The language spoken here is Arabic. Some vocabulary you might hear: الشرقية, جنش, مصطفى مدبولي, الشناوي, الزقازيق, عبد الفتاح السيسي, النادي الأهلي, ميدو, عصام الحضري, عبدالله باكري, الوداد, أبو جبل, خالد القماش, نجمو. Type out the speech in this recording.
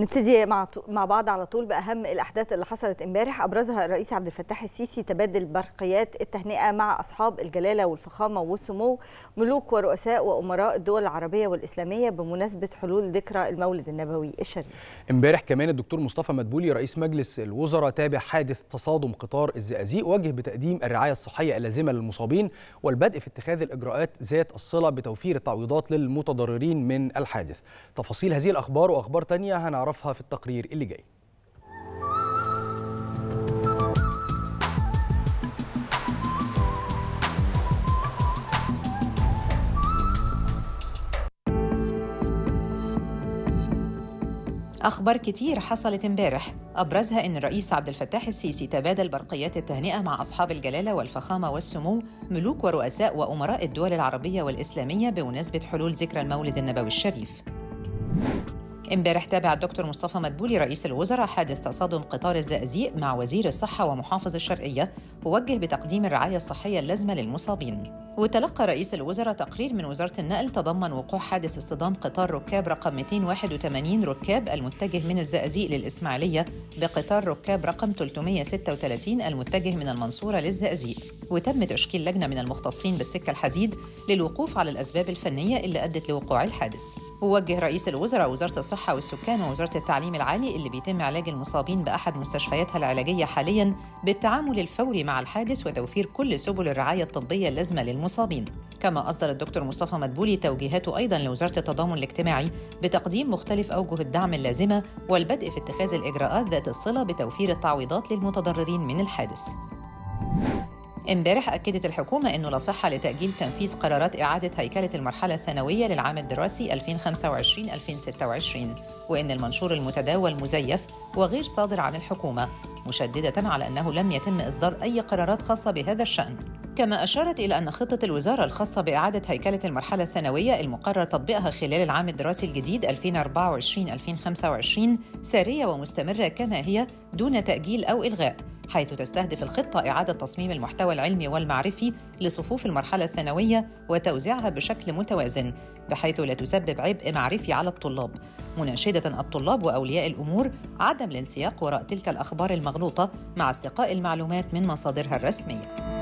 نبتدي مع بعض على طول بأهم الأحداث اللي حصلت امبارح. أبرزها الرئيس عبد الفتاح السيسي تبادل برقيات التهنئة مع أصحاب الجلالة والفخامة والسمو ملوك ورؤساء وأمراء الدول العربية والإسلامية بمناسبة حلول ذكرى المولد النبوي الشريف. امبارح كمان الدكتور مصطفى مدبولي رئيس مجلس الوزراء تابع حادث تصادم قطار الزقازيق، وجه بتقديم الرعاية الصحية اللازمة للمصابين والبدء في اتخاذ الإجراءات ذات الصلة بتوفير التعويضات للمتضررين من الحادث. تفاصيل هذه الأخبار وأخبار تانية هنعرفها في التقرير اللي جاي. أخبار كتير حصلت امبارح، أبرزها إن الرئيس عبد الفتاح السيسي تبادل برقيات التهنئة مع أصحاب الجلالة والفخامة والسمو ملوك ورؤساء وأمراء الدول العربية والإسلامية بمناسبة حلول ذكرى المولد النبوي الشريف. امبارح تابع الدكتور مصطفى مدبولي رئيس الوزراء حادث تصادم قطار الزقازيق مع وزير الصحة ومحافظ الشرقية، ووجه بتقديم الرعاية الصحية اللازمة للمصابين. وتلقى رئيس الوزراء تقرير من وزارة النقل تضمن وقوع حادث اصطدام قطار ركاب رقم 281 ركاب المتجه من الزقازيق للإسماعيلية بقطار ركاب رقم 336 المتجه من المنصورة للزقازيق، وتم تشكيل لجنة من المختصين بالسكة الحديد للوقوف على الأسباب الفنية اللي أدت لوقوع الحادث. ووجه رئيس الوزراء وزارة الصحة والسكان ووزارة التعليم العالي اللي بيتم علاج المصابين بأحد مستشفياتها العلاجية حالياً بالتعامل الفوري مع الحادث وتوفير كل سبل الرعاية الطبية اللازمة للمصابين. كما أصدر الدكتور مصطفى مدبولي توجيهاته أيضاً لوزارة التضامن الاجتماعي بتقديم مختلف أوجه الدعم اللازمة والبدء في اتخاذ الإجراءات ذات الصلة بتوفير التعويضات للمتضررين من الحادث. امبارح أكدت الحكومة إنه لا صحة لتأجيل تنفيذ قرارات إعادة هيكلة المرحلة الثانوية للعام الدراسي 2025-2026، وإن المنشور المتداول مزيف وغير صادر عن الحكومة، مشددة على أنه لم يتم إصدار أي قرارات خاصة بهذا الشأن. كما أشارت إلى أن خطة الوزارة الخاصة بإعادة هيكلة المرحلة الثانوية المقرر تطبيقها خلال العام الدراسي الجديد 2024-2025 سارية ومستمرة كما هي دون تأجيل أو إلغاء، حيث تستهدف الخطة إعادة تصميم المحتوى العلمي والمعرفي لصفوف المرحلة الثانوية وتوزيعها بشكل متوازن بحيث لا تسبب عبء معرفي على الطلاب، مناشدة الطلاب وأولياء الأمور عدم الانسياق وراء تلك الأخبار المغلوطة مع استقاء المعلومات من مصادرها الرسمية.